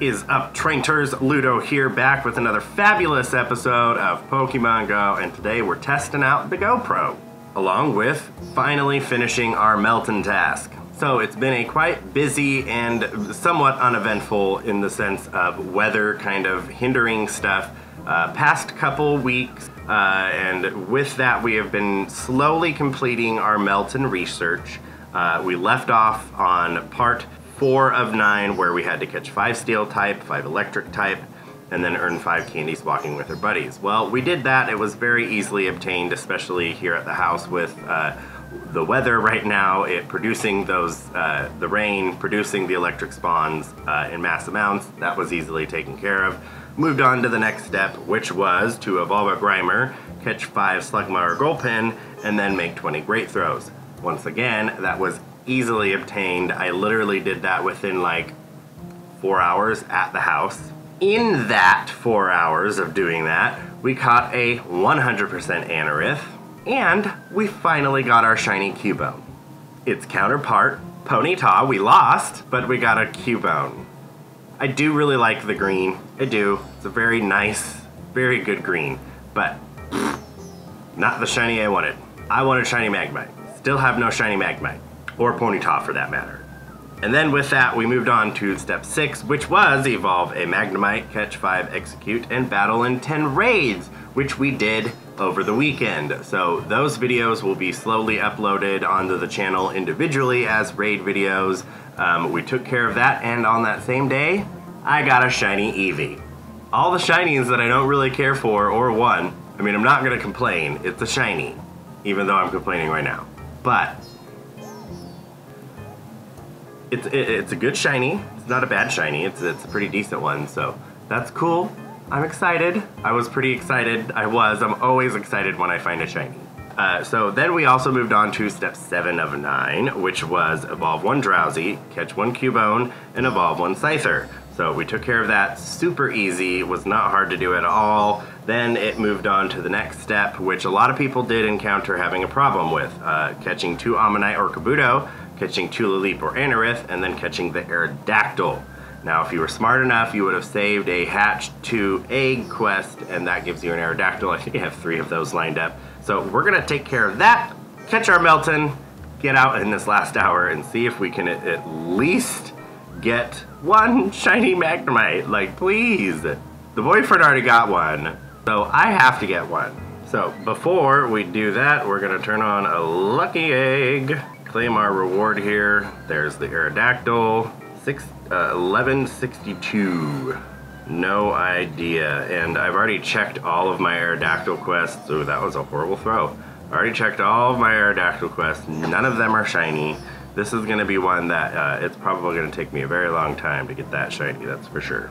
What is up, Trainters? Ludo here, back with another fabulous episode of Pokemon Go, and today we're testing out the GoPro, along with finally finishing our Meltan task. So it's been a quite busy and somewhat uneventful, in the sense of weather kind of hindering stuff, past couple weeks, and with that we have been slowly completing our Meltan research. We left off on part 4 of 9, where we had to catch 5 steel type, 5 electric type, and then earn 5 candies walking with her buddies. Well, we did that. It was very easily obtained, especially here at the house with the weather right now, it producing those, the rain, producing the electric spawns in mass amounts. That was easily taken care of. Moved on to the next step, which was to evolve a Grimer, catch 5 Slugma or Golpin, and then make 20 great throws. Once again, that was easily obtained. I literally did that within like 4 hours at the house. In that 4 hours of doing that, we caught a 100% Anorith, and we finally got our shiny Cubone. Its counterpart, Ponyta, we lost, but we got a Cubone. I do really like the green. I do. It's a very nice, very good green, but not the shiny I wanted. I wanted shiny Magmite. Still have no shiny Magmite. Or Ponyta for that matter. And then with that, we moved on to step 6, which was evolve a Magnemite, catch 5, execute, and battle in 10 raids, which we did over the weekend. So those videos will be slowly uploaded onto the channel individually as raid videos. We took care of that, and on that same day, I got a shiny Eevee. All the shinies that I don't really care for or want, I mean, I'm not gonna complain, it's a shiny, even though I'm complaining right now. But it's a good shiny. It's not a bad shiny. It's a pretty decent one, so that's cool. I'm excited. I was pretty excited. I'm always excited when I find a shiny. So then we also moved on to step 7 of 9, which was evolve 1 Drowsy, catch 1 Cubone, and evolve 1 Scyther. So we took care of that super easy. It was not hard to do at all. Then it moved on to the next step, which a lot of people did encounter having a problem with, catching 2 Ammonite or Kabuto, catching 2 Leap or Anorith, and then catching the Aerodactyl. Now, if you were smart enough, you would have saved a hatch to egg quest, and that gives you an Aerodactyl. I think you have 3 of those lined up. So we're gonna take care of that, catch our Meltan, get out in this last hour, and see if we can at least get 1 shiny Magnemite. Like, please. The boyfriend already got 1, so I have to get 1. So before we do that, we're gonna turn on a lucky egg. Claim our reward here. There's the Aerodactyl, 1162. No idea. And I've already checked all of my Aerodactyl quests. Ooh, that was a horrible throw. I already checked all of my Aerodactyl quests. None of them are shiny. This is gonna be one that it's probably gonna take me a very long time to get that shiny, that's for sure.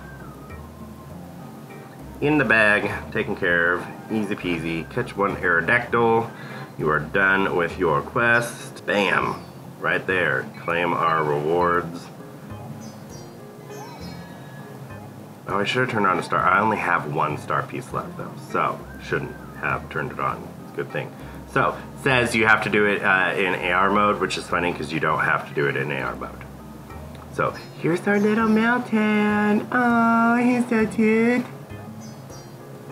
In the bag, taken care of, easy peasy. Catch 1 Aerodactyl. You are done with your quest. Bam! Right there. Claim our rewards. Oh, I should have turned on a star. I only have 1 star piece left though, so shouldn't have turned it on. It's a good thing. So, it says you have to do it in AR mode, which is funny because you don't have to do it in AR mode. So, here's our little Meltan. Oh, he's so cute.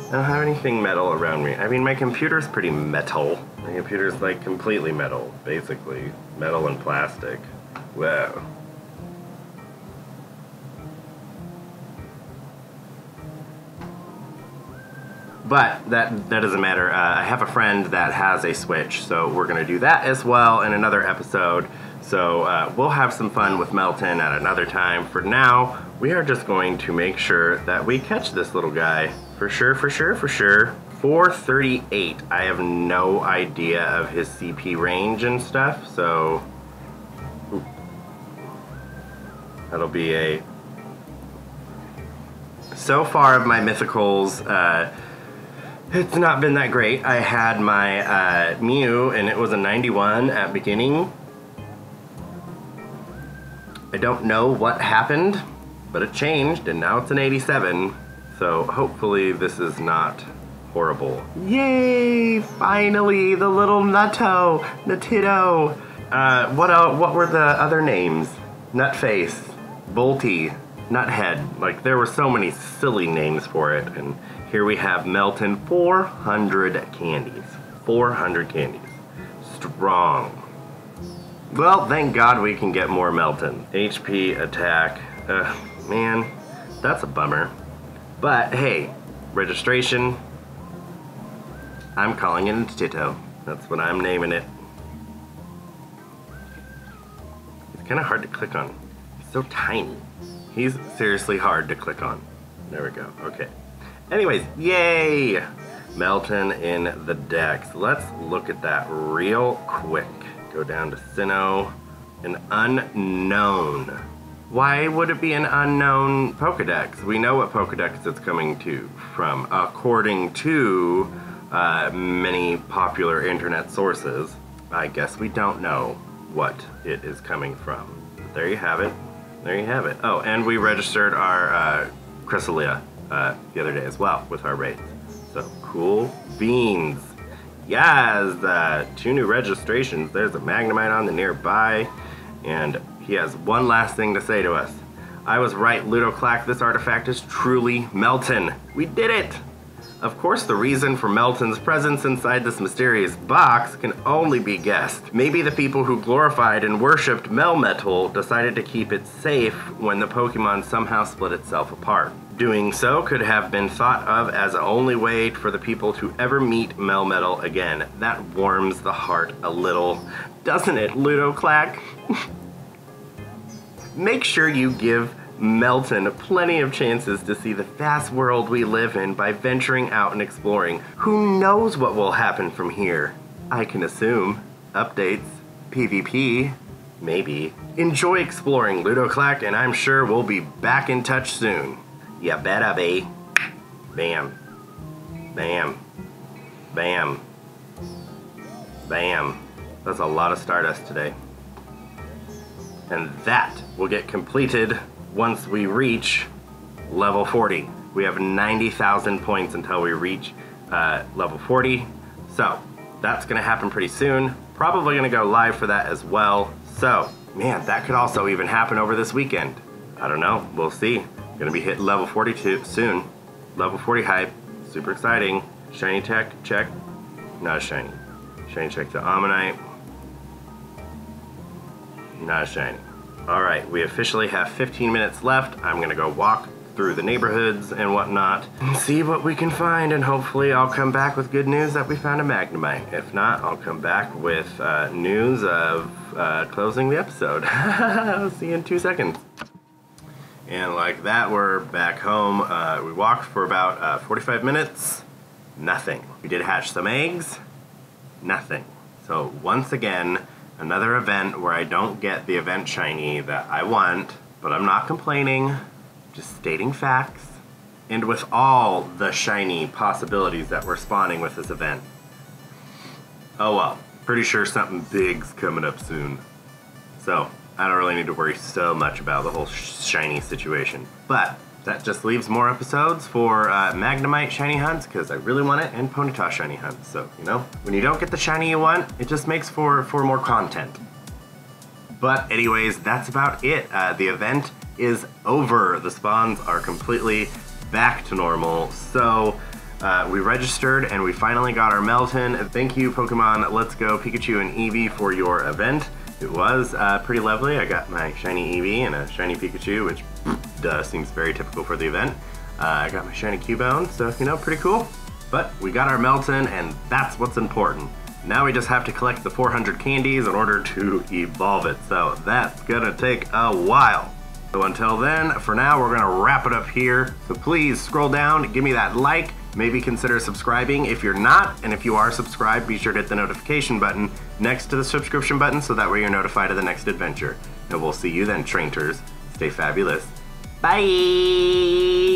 I don't have anything metal around me. I mean, my computer's pretty metal. My computer's like completely metal, basically. Metal and plastic. Whoa. But that doesn't matter. I have a friend that has a Switch, so we're gonna do that as well in another episode. So we'll have some fun with Meltan at another time. For now, we are just going to make sure that we catch this little guy. For sure, for sure, for sure. 438. I have no idea of his CP range and stuff, so ooh. That'll be a... So far of my mythicals, it's not been that great. I had my Mew, and it was a 91 at beginning. I don't know what happened, but it changed, and now it's an 87. So hopefully this is not horrible. Yay! Finally, the little Natito. What were the other names? Nutface, Bolty, Not head. Like, there were so many silly names for it. And here we have Meltan. 400 candies. 400 candies. Strong. Well, thank God we can get more Meltan. HP, attack. Man, that's a bummer. But, hey, registration. I'm calling it Natito. That's what I'm naming it. It's kind of hard to click on. It's so tiny. He's seriously hard to click on. There we go. Okay. Anyways, yay! Meltan in the decks. Let's look at that real quick. Go down to Sinnoh. An unknown. Why would it be an unknown Pokedex? We know what Pokedex it's coming to from, according to many popular internet sources. I guess we don't know what it is coming from. But there you have it. There you have it. Oh, and we registered our Chrysalia the other day as well with our raids. So, cool beans. Yes, 2 new registrations. There's a Magnemite on the nearby, and he has one last thing to say to us. I was right, LudoKlack. This artifact is truly Meltan. We did it! Of course, the reason for Meltan's presence inside this mysterious box can only be guessed. Maybe the people who glorified and worshipped Melmetal decided to keep it safe when the Pokemon somehow split itself apart. Doing so could have been thought of as the only way for the people to ever meet Melmetal again. That warms the heart a little, doesn't it, LudoKlack? Make sure you give Meltan plenty of chances to see the vast world we live in by venturing out and exploring. Who knows what will happen from here? I can assume. Updates. PvP. Maybe. Enjoy exploring, LudoKlack, and I'm sure we'll be back in touch soon. You better be. Bam. Bam. Bam. Bam. That's a lot of Stardust today. And that will get completed once we reach level 40. We have 90,000 points until we reach level 40. So that's gonna happen pretty soon. Probably gonna go live for that as well. So, man, that could also even happen over this weekend. I don't know, we'll see. Gonna be hitting level 42 soon. Level 40 hype, super exciting. Shiny tech, check. Not a shiny. Shiny check to Ammonite. Not a shiny. Alright, we officially have 15 minutes left. I'm gonna go walk through the neighborhoods and whatnot and see what we can find, and hopefully I'll come back with good news that we found a Magnemite. If not, I'll come back with news of closing the episode. See you in 2 seconds. And like that, we're back home. We walked for about 45 minutes. Nothing. We did hatch some eggs. Nothing. So once again, another event where I don't get the event shiny that I want, but I'm not complaining, just stating facts. And with all the shiny possibilities that we're spawning with this event. Oh well, pretty sure something big's coming up soon. So, I don't really need to worry so much about the whole shiny situation. But, that just leaves more episodes for Magnemite shiny hunts, because I really want it, and Ponyta shiny hunts. So, you know, when you don't get the shiny you want, it just makes for more content. But anyways, that's about it. The event is over. The spawns are completely back to normal. So we registered and we finally got our Meltan. Thank you, Pokemon Let's Go Pikachu and Eevee, for your event. It was pretty lovely. I got my shiny Eevee and a shiny Pikachu, which seems very typical for the event. I got my shiny Cubone, so, you know, pretty cool. But we got our Meltan, and that's what's important. Now we just have to collect the 400 candies in order to evolve it, so that's gonna take a while. So until then, for now, we're gonna wrap it up here. So please scroll down, give me that like, maybe consider subscribing if you're not, and if you are subscribed, be sure to hit the notification button next to the subscription button so that way you're notified of the next adventure. And we'll see you then, trainters. Stay fabulous. Bye!